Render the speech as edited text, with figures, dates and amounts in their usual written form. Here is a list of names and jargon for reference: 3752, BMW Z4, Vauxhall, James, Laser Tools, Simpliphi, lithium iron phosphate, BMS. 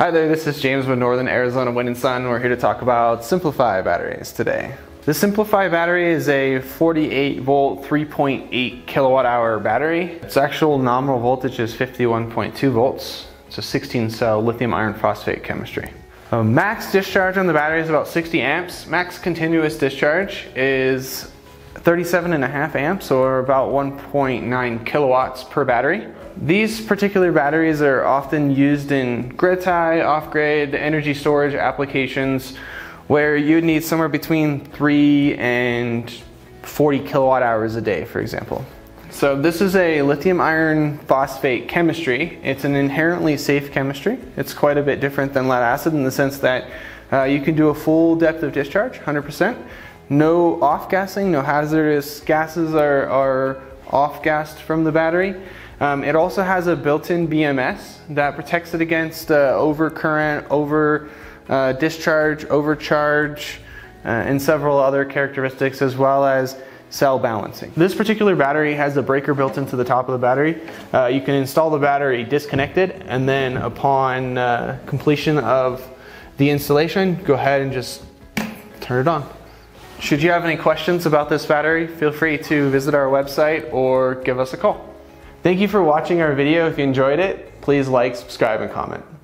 Hi there, this is James with Northern Arizona Wind & Sun. We're here to talk about Simpliphi batteries today. The Simpliphi battery is a 48 volt, 3.8 kilowatt hour battery. Its actual nominal voltage is 51.2 volts. It's a 16 cell lithium iron phosphate chemistry. Max discharge on the battery is about 60 amps. Max continuous discharge is 37.5 amps, or about 1.9 kilowatts per battery. These particular batteries are often used in grid tie, off-grid, energy storage applications where you'd need somewhere between 3 and 40 kilowatt hours a day, for example. So this is a lithium iron phosphate chemistry. It's an inherently safe chemistry. It's quite a bit different than lead acid in the sense that you can do a full depth of discharge, 100%. No off-gassing, no hazardous gases are off-gassed from the battery. It also has a built-in BMS that protects it against overcurrent, discharge, overcharge, and several other characteristics, as well as cell balancing. This particular battery has a breaker built into the top of the battery. You can install the battery disconnected, and then upon completion of the installation, go ahead and just turn it on. Should you have any questions about this battery, feel free to visit our website or give us a call. Thank you for watching our video. If you enjoyed it, please like, subscribe, and comment.